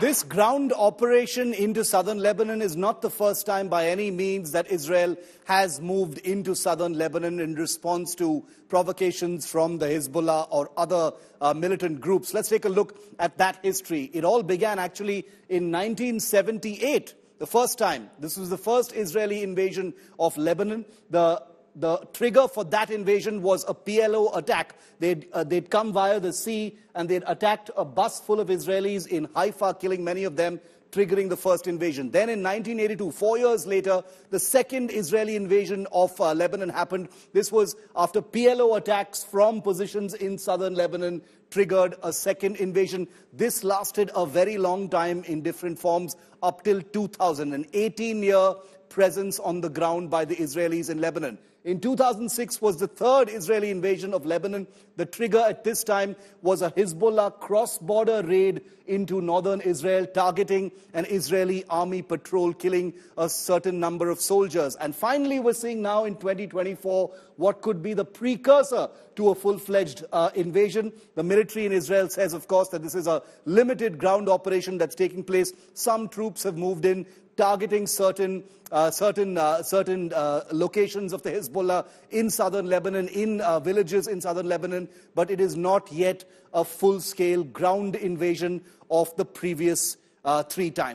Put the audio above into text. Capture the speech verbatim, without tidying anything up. This ground operation into southern Lebanon is not the first time by any means that Israel has moved into southern Lebanon in response to provocations from the Hezbollah or other uh, militant groups. Let's take a look at that history. It all began actually in nineteen seventy-eight, the first time. This was the first Israeli invasion of Lebanon. The The trigger for that invasion was a P L O attack. They'd, uh, they'd come via the sea and they'd attacked a bus full of Israelis in Haifa, killing many of them, triggering the first invasion. Then in nineteen eighty-two, four years later, the second Israeli invasion of uh, Lebanon happened. This was after P L O attacks from positions in southern Lebanon triggered a second invasion. This lasted a very long time in different forms up till two thousand, an eighteen-year presence on the ground by the Israelis in Lebanon. In two thousand six was the third Israeli invasion of Lebanon. The trigger at this time was a Hezbollah cross-border raid into northern Israel, targeting an Israeli army patrol, killing a certain number of soldiers. And finally, we're seeing now in twenty twenty-four what could be the precursor to a full-fledged uh, invasion. The military in Israel says, of course, that this is a limited ground operation that's taking place. Some troops have moved in, targeting certain uh, certain, uh, certain uh, locations of the Hezbollah in southern Lebanon, in uh, villages in southern Lebanon, but it is not yet a full-scale ground invasion of the previous uh, three times.